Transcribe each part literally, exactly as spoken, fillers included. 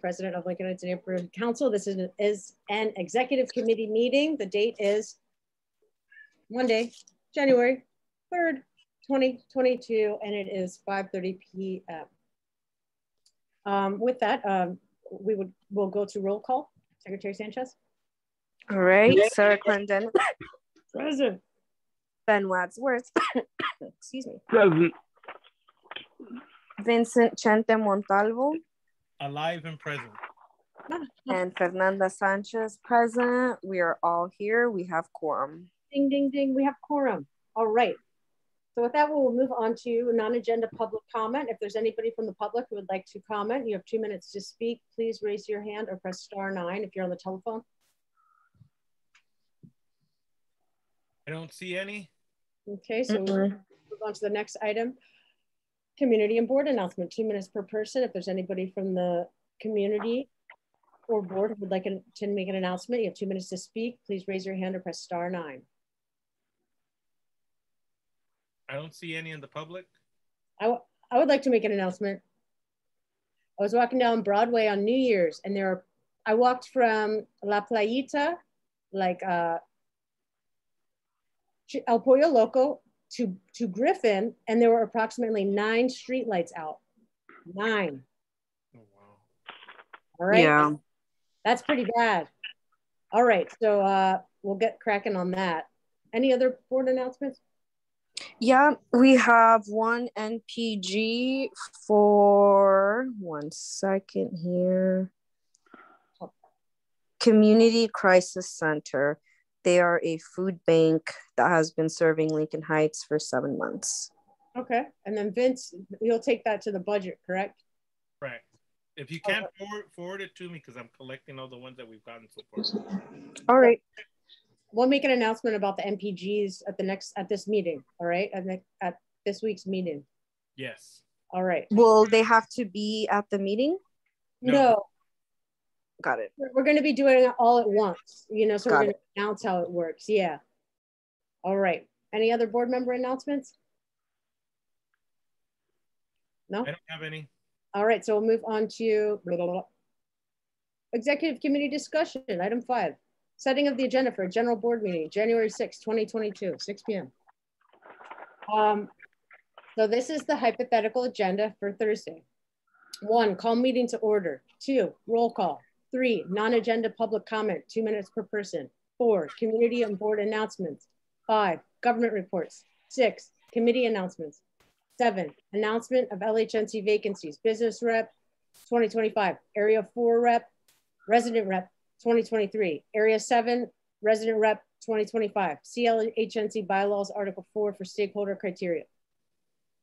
President of Lincoln Heights Neighborhood Council. This is an, is an executive committee meeting. The date is Monday, January third, twenty twenty-two, and it is five thirty p m Um, with that, um, we would we'll go to roll call. Secretary Sanchez. All right, Sarah Clinton. Present. Ben Wadsworth. Excuse me. Present. Vincent Chente Montalvo. Alive and present. And Fernanda Sanchez, present. We are all here. We have quorum. Ding, ding, ding. We have quorum. All right. So with that, we'll move on to non-agenda public comment. If there's anybody from the public who would like to comment, you have two minutes to speak. Please raise your hand or press star nine if you're on the telephone. I don't see any. Okay, so mm-mm. We'll move on to the next item. Community and board announcement, two minutes per person. If there's anybody from the community or board who would like to make an announcement, you have two minutes to speak. Please raise your hand or press star nine. I don't see any in the public. I, I would like to make an announcement. I was walking down Broadway on New Year's and there are, I walked from La Playita, like uh, El Pollo Loco, To, to Griffin, and there were approximately nine streetlights out. Nine. Oh, wow. All right. Yeah. That's pretty bad. All right. So uh, we'll get cracking on that. Any other board announcements? Yeah, we have one N P G for one second here. Oh. Community Crisis Center. They are a food bank that has been serving Lincoln Heights for seven months. Okay, and then Vince, you'll take that to the budget, correct? Correct. If you can, okay. forward, forward it to me because I'm collecting all the ones that we've gotten so far. All right. We'll make an announcement about the N P Gs at the next, at this meeting, all right? At, the, at this week's meeting. Yes. All right. Will they have to be at the meeting? No. no. Got it. We're going to be doing it all at once, you know, so Got we're going it. to announce how it works. Yeah. All right. Any other board member announcements? No? I don't have any. All right. So we'll move on to blah, blah, blah. Executive Committee Discussion, Item five. Setting of the agenda for a general board meeting, January sixth, twenty twenty-two, six p m Um, so this is the hypothetical agenda for Thursday. One, call meeting to order. Two, roll call. Three, non-agenda public comment, two minutes per person. Four, community and board announcements. Five, government reports. Six, committee announcements. Seven, announcement of L H N C vacancies, business rep, twenty twenty-five, area four rep, resident rep, twenty twenty-three, area seven, resident rep, twenty twenty-five, C L H N C bylaws, article four for stakeholder criteria.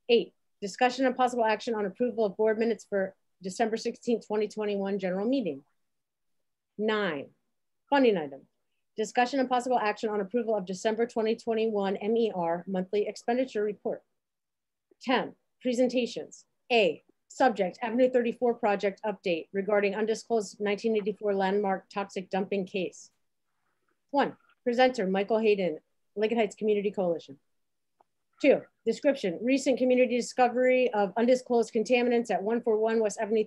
Eight, discussion and possible action on approval of board minutes for December sixteenth, twenty twenty-one general meeting. Nine, funding item. Discussion and possible action on approval of December twenty twenty-one M E R monthly expenditure report. ten, presentations. A, subject, Avenue thirty-four project update regarding undisclosed nineteen eighty-four landmark toxic dumping case. One, presenter, Michael Hayden, Lincoln Heights Community Coalition. Two, description, recent community discovery of undisclosed contaminants at one forty-one West Avenue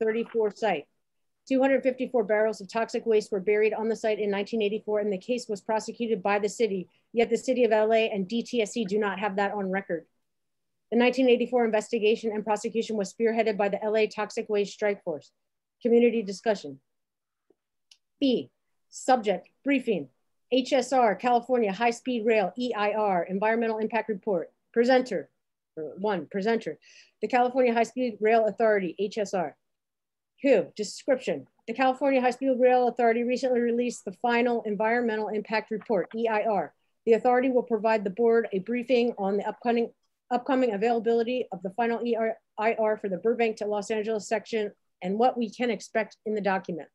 thirty-four site. two hundred fifty-four barrels of toxic waste were buried on the site in nineteen eighty-four, and the case was prosecuted by the city, yet the city of L A and D T S C do not have that on record. The nineteen eighty-four investigation and prosecution was spearheaded by the L A Toxic Waste Strike Force. Community discussion. B, subject, briefing. H S R, California High-Speed Rail, E I R, Environmental Impact Report. Presenter, one, presenter. The California High-Speed Rail Authority, H S R. Two, description. The California High-Speed Rail Authority recently released the final Environmental Impact Report, E I R. The authority will provide the board a briefing on the upcoming, upcoming availability of the final E I R for the Burbank to Los Angeles section and what we can expect in the document.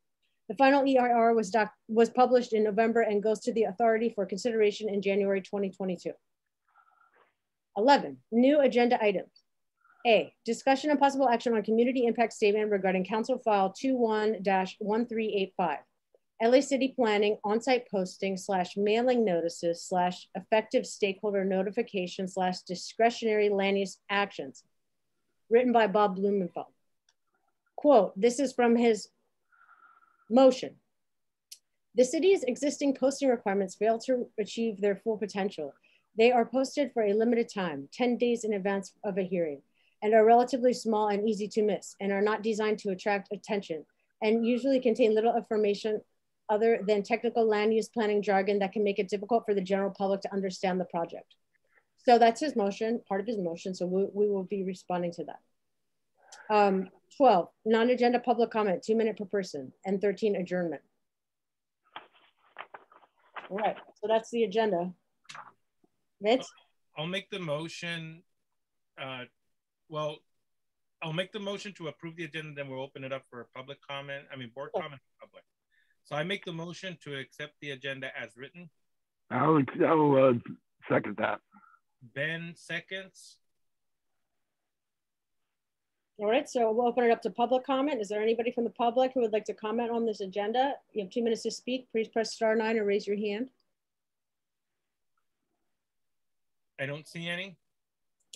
The final E I R was, doc was published in November and goes to the authority for consideration in January twenty twenty-two. eleven, new agenda items. A, discussion and possible action on community impact statement regarding Council File twenty-one dash thirteen eighty-five. L A City Planning on-site posting slash mailing notices slash effective stakeholder notification slash discretionary land use actions. Written by Bob Blumenfeld. Quote, this is from his motion. The city's existing posting requirements fail to achieve their full potential. They are posted for a limited time, ten days in advance of a hearing, and are relatively small and easy to miss, and are not designed to attract attention, and usually contain little information other than technical land use planning jargon that can make it difficult for the general public to understand the project. So that's his motion, part of his motion, so we, we will be responding to that. Um, twelve, non-agenda public comment, two minute per person, and thirteen, adjournment. All right, so that's the agenda. Vince? I'll make the motion, uh, well, I'll make the motion to approve the agenda, then we'll open it up for a public comment, I mean, board oh. comment, public. So I make the motion to accept the agenda as written. I'll, I'll uh, second that. Ben seconds. All right, so we'll open it up to public comment. Is there anybody from the public who would like to comment on this agenda? You have two minutes to speak. Please press star nine or raise your hand. I don't see any.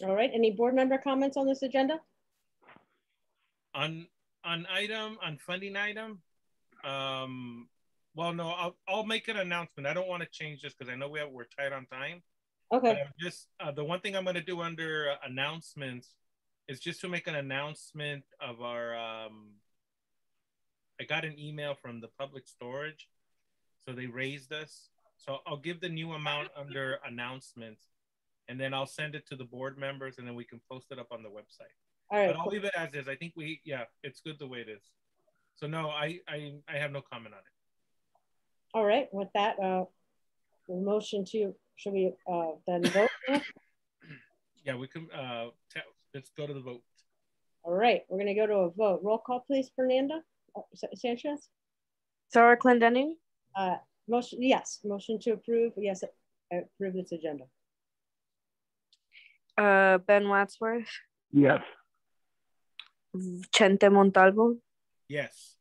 All right, any board member comments on this agenda? On on item, on funding item, um, well, no, I'll, I'll make an announcement. I don't want to change this because I know we have, we're tight on time. Okay. But just uh, the one thing I'm going to do under uh, announcements is just to make an announcement of our, um, I got an email from the public storage, so they raised us. So I'll give the new amount under announcements, and then I'll send it to the board members, and then we can post it up on the website. All right. But I'll leave it as is. I think we, yeah, it's good the way it is. So no, I, I, I have no comment on it. All right, with that, uh, the motion to, should we uh, then vote? Yeah, we can, uh, let's go to the vote. All right, we're gonna go to a vote. Roll call, please, Fernanda Sanchez. Sarah Clendenning. Uh, motion, yes, motion to approve. Yes, approve this agenda. Uh, Ben Wadsworth. Yes. Chente Montalvo. Yes.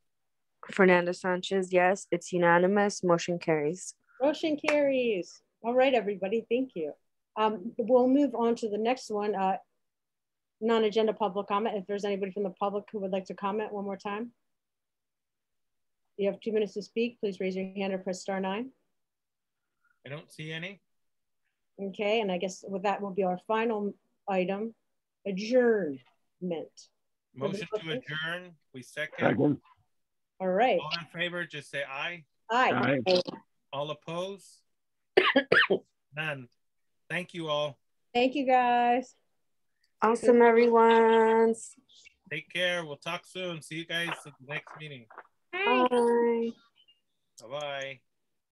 Fernanda Sanchez, yes. It's unanimous, motion carries. Motion carries. All right, everybody, thank you. Um, we'll move on to the next one, uh, non-agenda public comment. If there's anybody from the public who would like to comment one more time. You have two minutes to speak. Please raise your hand or press star nine. I don't see any. Okay, and I guess with that will be our final item, adjournment. Motion to adjourn, we second. second. All right. All in favor, just say aye. Aye. aye. All opposed? None. Thank you all. Thank you guys. Awesome, everyone. Take care. We'll talk soon. See you guys at the next meeting. Bye. Bye-bye.